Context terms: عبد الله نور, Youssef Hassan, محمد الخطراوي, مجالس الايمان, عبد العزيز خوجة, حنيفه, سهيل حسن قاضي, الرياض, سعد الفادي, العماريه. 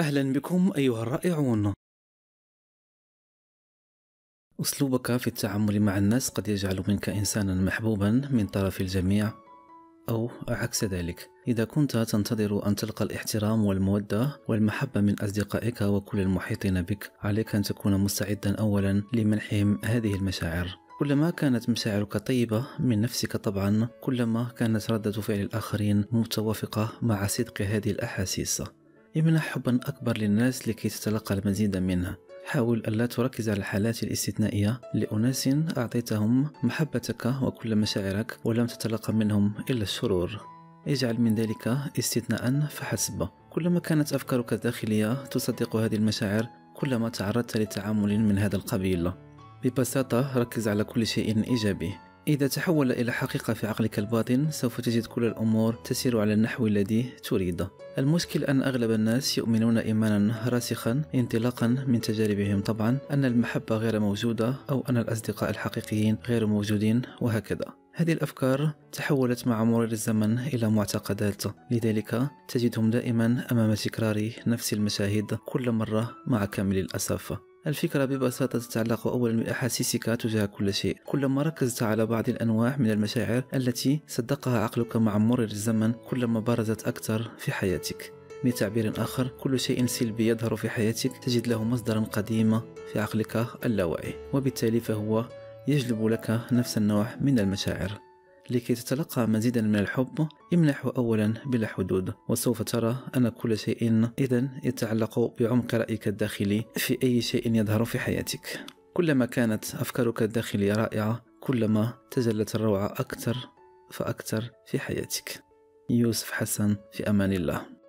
أهلا بكم أيها الرائعون. أسلوبك في التعامل مع الناس قد يجعل منك إنسانا محبوبا من طرف الجميع أو عكس ذلك. إذا كنت تنتظر أن تلقى الاحترام والمودة والمحبة من أصدقائك وكل المحيطين بك، عليك أن تكون مستعدا أولا لمنحهم هذه المشاعر. كلما كانت مشاعرك طيبة من نفسك طبعا، كلما كانت ردة فعل الآخرين متوافقة مع صدق هذه الأحاسيس. امنح حبا أكبر للناس لكي تتلقى المزيد منها. حاول ألا تركز على الحالات الاستثنائية لأناس أعطيتهم محبتك وكل مشاعرك ولم تتلقى منهم إلا الشرور. اجعل من ذلك استثناء فحسب. كلما كانت أفكارك الداخلية تصدق هذه المشاعر، كلما تعرضت لتعامل من هذا القبيل. ببساطة ركز على كل شيء إيجابي. إذا تحول إلى حقيقة في عقلك الباطن، سوف تجد كل الأمور تسير على النحو الذي تريده. المشكل أن أغلب الناس يؤمنون إيمانا راسخا انطلاقا من تجاربهم طبعا أن المحبة غير موجودة أو أن الأصدقاء الحقيقيين غير موجودين وهكذا. هذه الأفكار تحولت مع مرور الزمن إلى معتقدات، لذلك تجدهم دائما أمام تكرار نفس المشاهد كل مرة مع كامل الأسف. الفكرة ببساطة تتعلق أولا بأحاسيسك تجاه كل شيء. كلما ركزت على بعض الأنواع من المشاعر التي صدقها عقلك مع مرور الزمن، كلما برزت أكثر في حياتك. بتعبير آخر، كل شيء سلبي يظهر في حياتك تجد له مصدرا قديما في عقلك اللاواعي، وبالتالي فهو يجلب لك نفس النوع من المشاعر. لكي تتلقى مزيدا من الحب، امنحه أولا بلا حدود، وسوف ترى أن كل شيء إذن يتعلق بعمق رأيك الداخلي في أي شيء يظهر في حياتك. كلما كانت أفكارك الداخلية رائعة، كلما تجلت الروعة أكثر فأكثر في حياتك. يوسف حسن، في أمان الله.